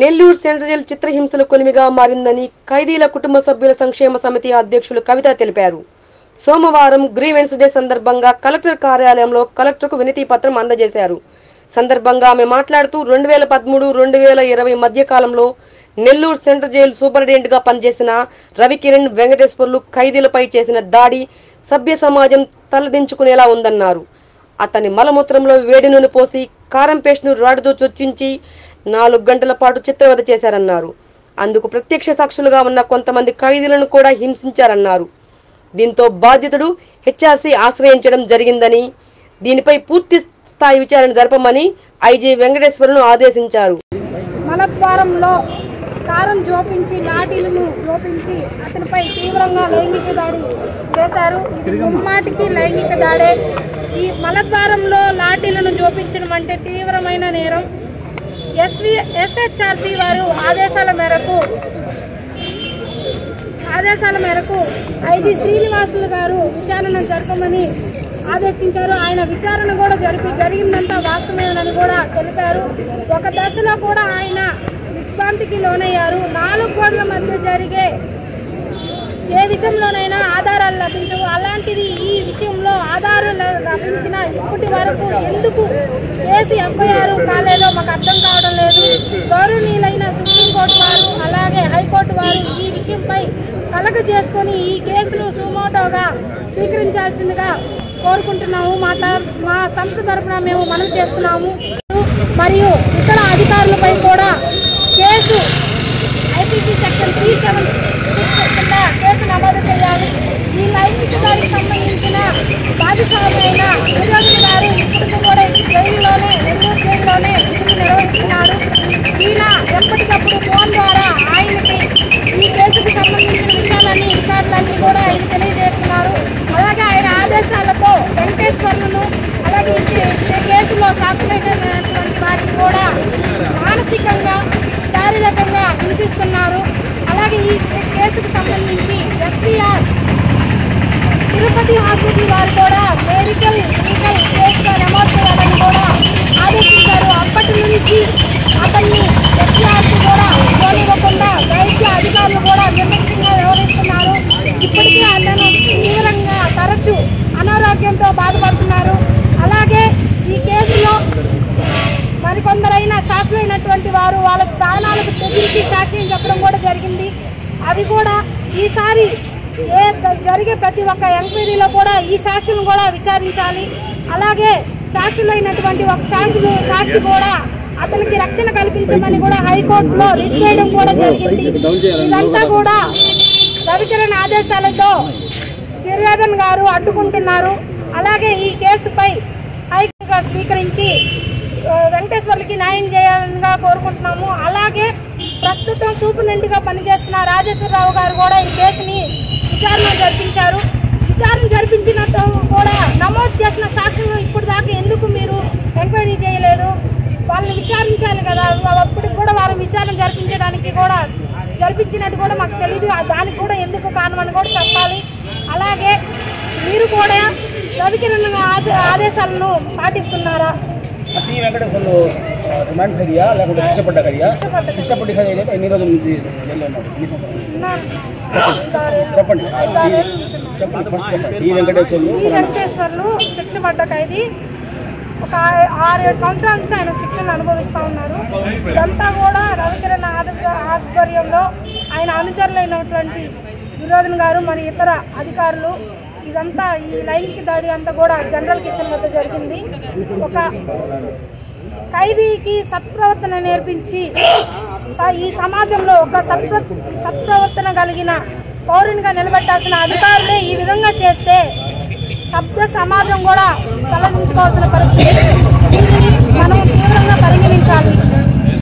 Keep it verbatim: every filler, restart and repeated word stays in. Nellore central jail చిత్ర హింసల కొలిమిగా మారిందని ఖైదీల కుటుంబ సభ్యుల సంక్షేమ సమితి అధ్యక్షులు కవిత తెలిపారు. సోమవారం గ్రీవెన్స్ డే సందర్భంగా కలెక్టర్ కార్యాలయంలో కలెక్టర్కు వినతి పత్రం అందజేశారు. సందర్భంగా ఆమె మాట్లాడుతూ రెండు వేల పదమూడు రెండు వేల ఇరవై మధ్య కాలంలో నెల్లూరు సెంట్రల్ జైలు సూపరింటెండెంట్ గా పనిచేసిన రవికిరణ్ వెంకటేశ్వర్లు ఖైదీలపై చేసిన దాడి సభ్య సమాజం తలదించుకునేలా ఉందన్నారు. అతని మలమూత్రంలో వేడి నూనె పోసి కారం పేస్ట్ను రాడుతో చొచ్చించి నాలుగు గంటల పాటు చిత్రవద చేశారన్నారు. అందుకు ప్రత్యక్ష సాక్షులుగా ఉన్న కొంతమంది ఖైదీలను కూడా హింసించారన్నారు. దీంతో బాధితుడు హెచ్ఆర్సీ ఆశ్రయించడం జరిగిందని, దీనిపై పూర్తి స్థాయి విచారణ జరపమని ఐజీ వెంకటేశ్వర్లను ఆదేశించారు. మలద్వారంలో కారం జోపించి లాఠీలను జోపించి అతనిపై తీవ్రంగా లైంగిక దాడి చేశారు. ఇది ముమ్మాటికి లైంగిక దాడే. ఈ మలద్వారంలో లాఠీలను జోపించడం అంటే తీవ్రమైన నేరం. ఎస్వి ఎస్హెచ్ఆర్సీ వారు ఆదేశాల మేరకు ఆదేశాల మేరకు ఐజీ శ్రీనివాసులు గారు విచారణ జరపమని ఆదేశించారు. ఆయన విచారణ కూడా జరిపి జరిగిందంతా వాస్తవేనని కూడా తెలిపారు. ఒక దశలో కూడా ఆయన విభ్రాంతికి లోనయ్యారు. నాలుగు కోట్ల మధ్య జరిగే ఏ విషయంలోనైనా ఆధారాలు లభించవు. అలాంటిది ఈ విషయంలో ఆధారాలు లభించిన ఇప్పటి వరకు ఎందుకు కేసు ఎఫ్ఐఆర్ కాలేదో మాకు అర్థం కావడం లేదు. గౌరవనీయులైన సుప్రీంకోర్టు వారు అలాగే హైకోర్టు వారు ఈ విషయంపై కలక చేసుకొని ఈ కేసును సుమోటోగా స్వీకరించాల్సిందిగా కోరుకుంటున్నాము. మా మా సంస్థ తరఫున మేము మనవి చేస్తున్నాము. మరియు ఇతర అధికారులపై కూడా case IPC section three seven case నమోదు చేయాలి. ఈ లైంగిక దాడికి సంబంధించిన బాధితులైన నిరోధులు గారు ఇప్పుడు కూడా జైల్లోనే నెల్లూరు జైల్లోనే విధులు నిర్వహిస్తున్నారు. ఈయన ఎప్పటికప్పుడు ఫోన్ ద్వారా ఆయనకి ఈ కేసుకు సంబంధించిన విషయాలన్నీ విచారాలన్నీ కూడా ఆయన తెలియజేస్తున్నారు. అలాగే ఆయన ఆదేశాలతో వెంకటేశ్వర్లను అలాగే కేసులో సాక్షులైనటువంటి వారిని కూడా మానసికంగా శారీరకంగా హింసిస్తున్నారు. అలాగే ఈ కేసుకు సంబంధించి ఎస్పీఆర్ తిరుపతి హాస్పిటల్ వారు కూడా మెడికల్ లీగల్ కేసుగా నమోదు చేయాలని కూడా ఆదేశించారు. అప్పటి నుంచి అతన్ని ఎస్పీఆర్ కూడా పోనివ్వకుండా వైద్య అధికారులు కూడా నిర్లక్ష్యంగా వ్యవహరిస్తున్నారు. ఇప్పటికీ అతను తీవ్రంగా తరచూ అనారోగ్యంతో బాధపడుతున్నారు. అలాగే ఈ కేసులో మరికొందరైనా సాక్షులైనటువంటి వారు వాళ్ళ ప్రాణాలకు తెగించి సాక్ష్యం చెప్పడం కూడా జరిగింది. అవి కూడా ఈసారి ఏ జరిగే ప్రతి ఒక్క ఎంక్వైరీలో కూడా ఈ సాక్షులను కూడా విచారించాలి. అలాగే సాక్షులైనటువంటి ఒక సాక్షులు సాక్షి కూడా అతనికి రక్షణ కల్పించమని కూడా హైకోర్టులో రిట్ చేయడం కూడా జరిగింది. ఇదంతా కూడా రవికిరణ్ ఆదేశాలతో గిరిరాజన్ గారు అడ్డుకుంటున్నారు. అలాగే ఈ కేసుపై హైకోర్టుగా స్వీకరించి వెంకటేశ్వర్లకి న్యాయం చేయాలని కోరుకుంటున్నాము. అలాగే ప్రస్తుతం సూపరింటెండెంట్గా పనిచేస్తున్న రాజేశ్వరరావు గారు కూడా ఈ కేసుని విచారణ జరిపించారు. విచారణ జరిపించినట్టు కూడా నమోదు చేసిన సాక్షులను ఇప్పుడు దాకా ఎందుకు మీరు ఎంక్వైరీ చేయలేదు? వాళ్ళని విచారించాలి కదా. అప్పటికి కూడా వారు విచారణ జరిపించడానికి కూడా జరిపించినట్టు కూడా మాకు తెలియదు. దానికి కూడా ఎందుకు కారణమని కూడా చెప్పాలి. అలాగే మీరు కూడా రవికిరణ్ ఆదేశాలను పాటిస్తున్నారా? अभी वेंकटेश्वर रिमांड करिया लेकिन शिक्षा पड़ा करिया शिक्षा पड़ी खाई जाए तो इन्हीं रोज मुझे जेल में ना चप्पन चप्पन फर्स्ट चप्पन ये वेंकटेश्वर ये वेंकटेश्वर लो शिक्षा पड़ा कहीं थी ఒక ఆరు సంవత్సరాల నుంచి ఆయన శిక్షణ అనుభవిస్తూ ఉన్నారు. ఇదంతా కూడా రవికిరణ్ ఆధ్వర్యంలో ఆయన అనుచరులైనటువంటి దుర్యోధన్ గారు మరి ఇతర అధికారులు ఇదంతా ఈ లైంగిక దాడి అంతా కూడా జనరల్ కిచెన్ వద్ద జరిగింది. ఒక ఖైదీకి సత్ప్రవర్తన నేర్పించి ఈ సమాజంలో ఒక సత్ప్ర సత్ప్రవర్తన కలిగిన పౌరునిగా నిలబెట్టాల్సిన అధికారులే ఈ విధంగా చేస్తే సభ్య సమాజం కూడా తలదించుకోవాల్సిన పరిస్థితి. దీనిని మనం తీవ్రంగా పరిగణించాలి.